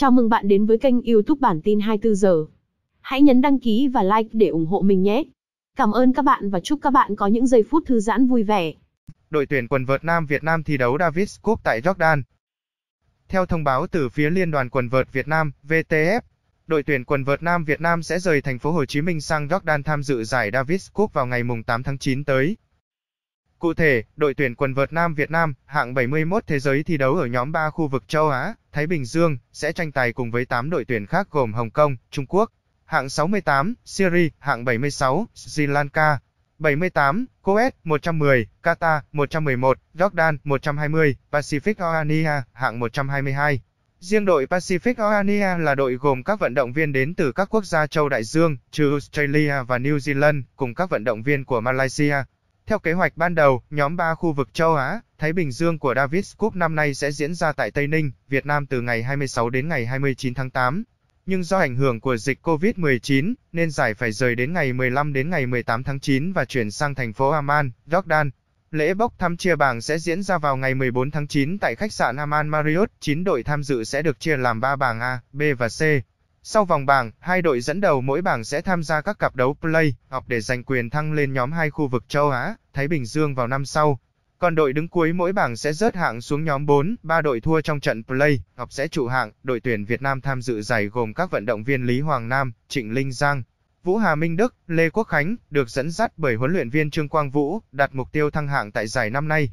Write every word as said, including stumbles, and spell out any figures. Chào mừng bạn đến với kênh YouTube Bản tin hai mươi tư giờ. Hãy nhấn đăng ký và like để ủng hộ mình nhé. Cảm ơn các bạn và chúc các bạn có những giây phút thư giãn vui vẻ. Đội tuyển quần vợt nam Việt Nam thi đấu Davis Cup tại Jordan. Theo thông báo từ phía Liên đoàn quần vợt Việt Nam (vê tê ép), đội tuyển quần vợt nam Việt Nam sẽ rời thành phố Hồ Chí Minh sang Jordan tham dự giải Davis Cup vào ngày tám tháng chín tới. Cụ thể, đội tuyển quần vợt nam Việt Nam, hạng bảy mươi mốt thế giới thi đấu ở nhóm ba khu vực châu Á, Thái Bình Dương, sẽ tranh tài cùng với tám đội tuyển khác gồm Hồng Kông, Trung Quốc, hạng sáu mươi tám, Syria, hạng bảy mươi sáu, Sri Lanka, bảy mươi tám, Kuwait, một trăm mười, Qatar, một trăm mười một, Jordan, một trăm hai mươi, Pacific Oceania, hạng một trăm hai mươi hai. Riêng đội Pacific Oceania là đội gồm các vận động viên đến từ các quốc gia châu Đại Dương, trừ Australia và New Zealand, cùng các vận động viên của Malaysia. Theo kế hoạch ban đầu, nhóm ba khu vực châu Á, Thái Bình Dương của Davis Cup năm nay sẽ diễn ra tại Tây Ninh, Việt Nam từ ngày hai mươi sáu đến ngày hai mươi chín tháng tám. Nhưng do ảnh hưởng của dịch Covid mười chín, nên giải phải rời đến ngày mười lăm đến ngày mười tám tháng chín và chuyển sang thành phố Amman, Jordan. Lễ bốc thăm chia bảng sẽ diễn ra vào ngày mười bốn tháng chín tại khách sạn Amman Marriott. chín đội tham dự sẽ được chia làm ba bảng A, B và C. Sau vòng bảng, hai đội dẫn đầu mỗi bảng sẽ tham gia các cặp đấu play-off để giành quyền thăng lên nhóm hai khu vực châu Á, Thái Bình Dương vào năm sau. Còn đội đứng cuối mỗi bảng sẽ rớt hạng xuống nhóm bốn, ba đội thua trong trận play-off sẽ trụ hạng. Đội tuyển Việt Nam tham dự giải gồm các vận động viên Lý Hoàng Nam, Trịnh Linh Giang, Vũ Hà Minh Đức, Lê Quốc Khánh, được dẫn dắt bởi huấn luyện viên Trương Quang Vũ, đặt mục tiêu thăng hạng tại giải năm nay.